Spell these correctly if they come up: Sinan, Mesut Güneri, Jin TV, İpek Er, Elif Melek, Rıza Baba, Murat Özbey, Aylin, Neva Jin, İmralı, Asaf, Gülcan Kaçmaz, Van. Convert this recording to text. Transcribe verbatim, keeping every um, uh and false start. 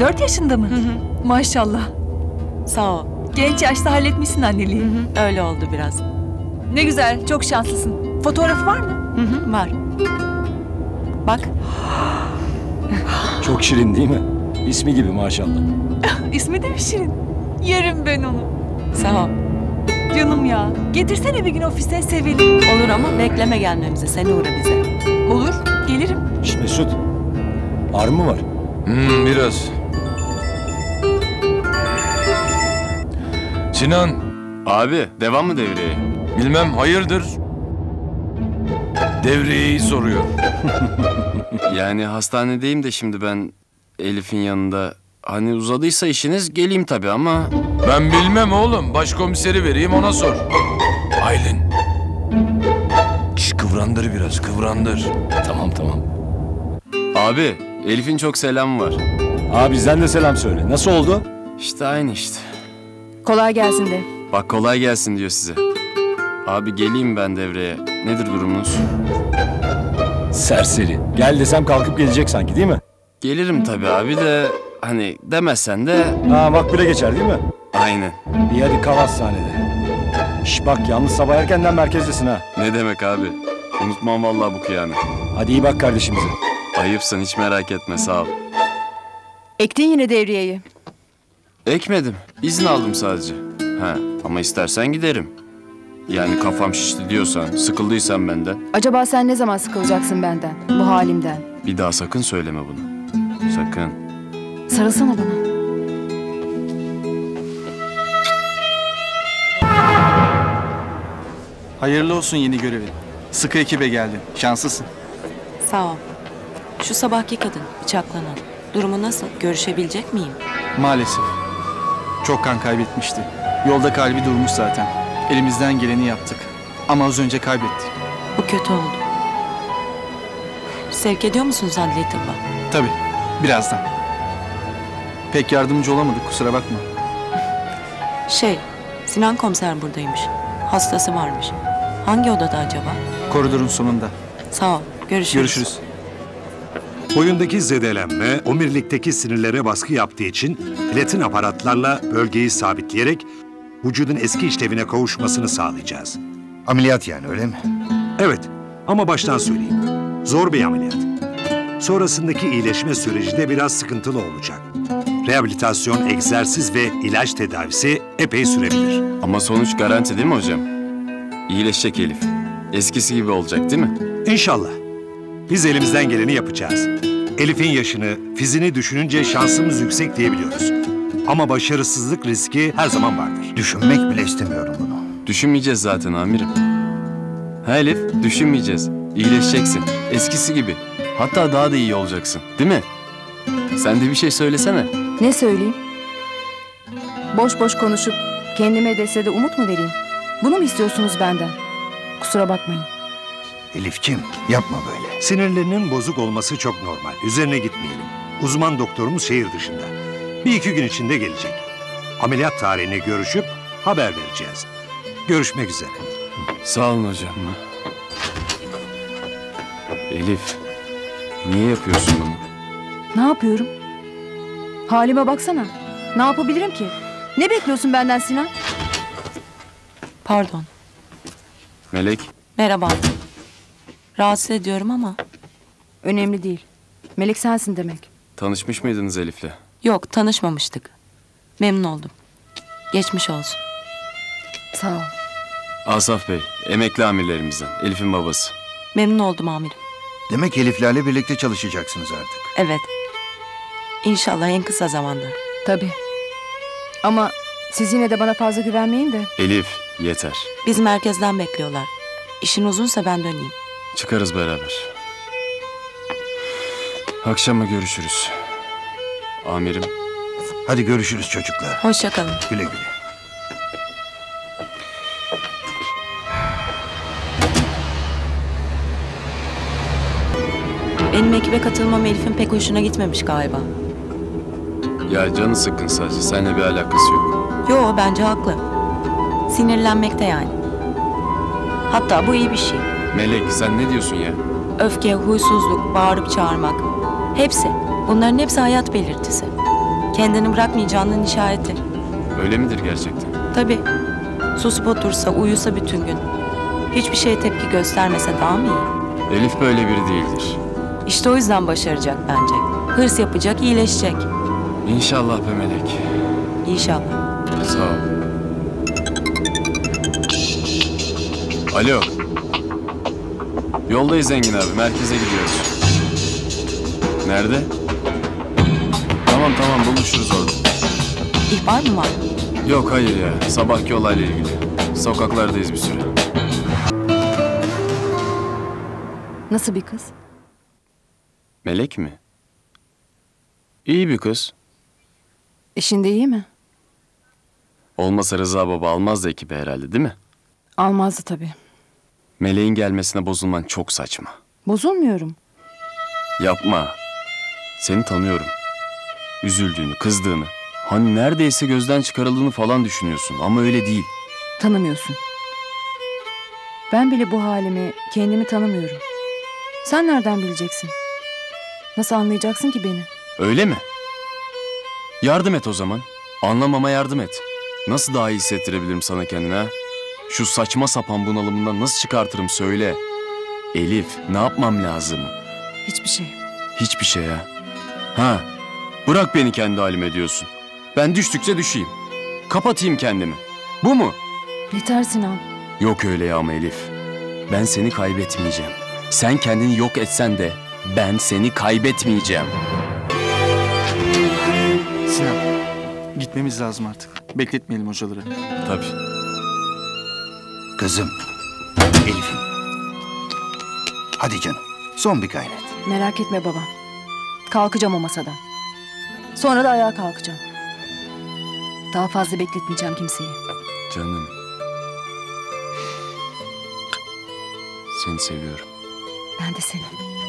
Dört yaşında mı? Hı hı. Maşallah. Sağ ol. Genç yaşta halletmişsin anneliği. Hı hı. Öyle oldu biraz. Ne güzel, çok şanslısın. Fotoğrafı var mı? Hı hı, var. Bak. Çok şirin değil mi? İsmi gibi maşallah. İsmi de mi şirin? Yerim ben onu. Sağ ol. Canım ya, getirsene bir gün ofise, sevelim. Olur ama bekleme gelmemizi, sen uğra bize. Olur, gelirim. Şişt Mesut, arı mı var? Hmm, biraz. Sinan, abi devam mı devreye? Bilmem, hayırdır? Devreyi soruyor. Yani hastanedeyim de şimdi ben Elif'in yanında. Hani uzadıysa işiniz geleyim tabii ama... Ben bilmem oğlum. Başkomiseri vereyim, ona sor. Aylin. Şş, kıvrandır biraz, kıvrandır. Tamam tamam. Abi, Elif'in çok selamı var. Abi bizden de selam söyle. Nasıl oldu? İşte aynı işte. Kolay gelsin de. Bak kolay gelsin diyor size. Abi geleyim ben devreye. Nedir durumunuz? Serseri. Gel desem kalkıp gelecek sanki değil mi? Gelirim tabii abi de... Hani demezsen de... Ha, makbule geçer değil mi? Aynen. İyi hadi kal hastanede. Şş bak yalnız sabah erkenden merkezdesin ha. Ne demek abi? Unutmam vallahi bu kıyanı. Hadi iyi bak kardeşimize. Ayıpsın, hiç merak etme, sağ ol. Ektin yine devriyeyi. Ekmedim. İzin aldım sadece. Ha, ama istersen giderim. Yani kafam şişti diyorsan, sıkıldıysan benden. Acaba sen ne zaman sıkılacaksın benden, bu halimden? Bir daha sakın söyleme bunu. Sakın. Sarılsana bana. Hayırlı olsun yeni görevin. Sıkı ekibe geldin. Şanslısın. Sağ ol. Şu sabahki kadın, bıçaklanan. Durumu nasıl? Görüşebilecek miyim? Maalesef. Çok kan kaybetmişti. Yolda kalbi durmuş zaten. Elimizden geleni yaptık. Ama az önce kaybettik. Bu kötü oldu. Sevk ediyor musunuz adli tıbba? Tabii. Birazdan. Pek yardımcı olamadık, kusura bakma. Şey, Sinan komiser buradaymış. Hastası varmış. Hangi odada acaba? Koridorun sonunda. Sağ ol, görüşürüz. Görüşürüz. Boyundaki zedelenme, omurilikteki sinirlere baskı yaptığı için platin aparatlarla bölgeyi sabitleyerek vücudun eski işlevine kavuşmasını sağlayacağız. Ameliyat yani, öyle mi? Evet, ama baştan söyleyeyim. Zor bir ameliyat. Sonrasındaki iyileşme süreci de biraz sıkıntılı olacak. Rehabilitasyon, egzersiz ve ilaç tedavisi epey sürebilir. Ama sonuç garanti değil mi hocam? İyileşecek Elif. Eskisi gibi olacak değil mi? İnşallah. Biz elimizden geleni yapacağız. Elif'in yaşını, fizini düşününce şansımız yüksek diyebiliyoruz. Ama başarısızlık riski her zaman vardır. Düşünmek bile istemiyorum bunu. Düşünmeyeceğiz zaten amirim. Ha Elif, düşünmeyeceğiz. İyileşeceksin. Eskisi gibi. Hatta daha da iyi olacaksın. Değil mi? Sen de bir şey söylesene. Ne söyleyeyim? Boş boş konuşup kendime dese de umut mu vereyim? Bunu mu istiyorsunuz benden? Kusura bakmayın. Elifciğim, yapma böyle. Sinirlerinin bozuk olması çok normal. Üzerine gitmeyelim. Uzman doktorumuz şehir dışında. Bir iki gün içinde gelecek. Ameliyat tarihini görüşüp haber vereceğiz. Görüşmek üzere. Sağ olun hocam. Elif, niye yapıyorsun bunu? Ne yapıyorum? Halime baksana. Ne yapabilirim ki? Ne bekliyorsun benden Sinan? Pardon. Melek. Merhaba. Rahatsız ediyorum ama. Önemli değil. Melek sensin demek. Tanışmış mıydınız Elif'le? Yok, tanışmamıştık. Memnun oldum. Geçmiş olsun. Sağ ol. Asaf Bey, emekli amirlerimizden. Elif'in babası. Memnun oldum amirim. Demek Elif'lerle birlikte çalışacaksınız artık. Evet. İnşallah en kısa zamanda. Tabii. Ama siz yine de bana fazla güvenmeyin de. Elif, yeter. Biz merkezden bekliyorlar. İşin uzunsa ben döneyim. Çıkarız beraber. Akşama görüşürüz. Amirim. Hadi görüşürüz çocuklar. Hoşça kalın. Güle güle. Benim ekibe katılmam Elif'in pek hoşuna gitmemiş galiba. Ya canı sıkkın sadece. Seninle bir alakası yok. Yo, bence haklı. Sinirlenmekte yani. Hatta bu iyi bir şey. Melek, sen ne diyorsun ya? Öfke, huysuzluk, bağırıp çağırmak. Hepsi. Bunların hepsi hayat belirtisi. Kendini bırakmayacağının işareti. Öyle midir gerçekten? Tabii. Susup otursa, uyusa bütün gün. Hiçbir şeye tepki göstermese daha mı iyi? Elif böyle biri değildir. İşte o yüzden başaracak bence. Hırs yapacak, iyileşecek. İnşallah be Melek. İnşallah. Sağ ol. Alo. Yoldayız Engin abi, merkeze gidiyoruz. Nerede? Tamam tamam, buluşuruz orada. İhbar mı var? Yok hayır ya, sabahki olayla ilgili. Sokaklardayız bir süre. Nasıl bir kız? Melek mi? İyi bir kız. İşinde iyi mi? Olmasa Rıza Baba almazdı ekibi herhalde, değil mi? Almazdı tabii. Meleğin gelmesine bozulman çok saçma. Bozulmuyorum. Yapma. Seni tanıyorum. Üzüldüğünü, kızdığını, hani neredeyse gözden çıkarıldığını falan düşünüyorsun ama öyle değil. Tanımıyorsun. Ben bile bu halimi, kendimi tanımıyorum. Sen nereden bileceksin? Nasıl anlayacaksın ki beni? Öyle mi? Yardım et o zaman. Anlamama yardım et. Nasıl daha iyi hissettirebilirim sana kendini ha? Şu saçma sapan bunalımından nasıl çıkartırım söyle. Elif, ne yapmam lazım? Hiçbir şey. Hiçbir şey ya. Ha, bırak beni kendi halime diyorsun. Ben düştükçe düşeyim. Kapatayım kendimi. Bu mu? Yeter Sinan. Yok öyle ya ama Elif. Ben seni kaybetmeyeceğim. Sen kendini yok etsen de ben seni kaybetmeyeceğim. Sinan, gitmemiz lazım artık. Bekletmeyelim hocaları. Tabii. Kızım, Elif'im. Hadi canım, son bir gayret. Merak etme babam. Kalkacağım o masadan. Sonra da ayağa kalkacağım. Daha fazla bekletmeyeceğim kimseyi. Canım. Seni seviyorum. Ben de seni.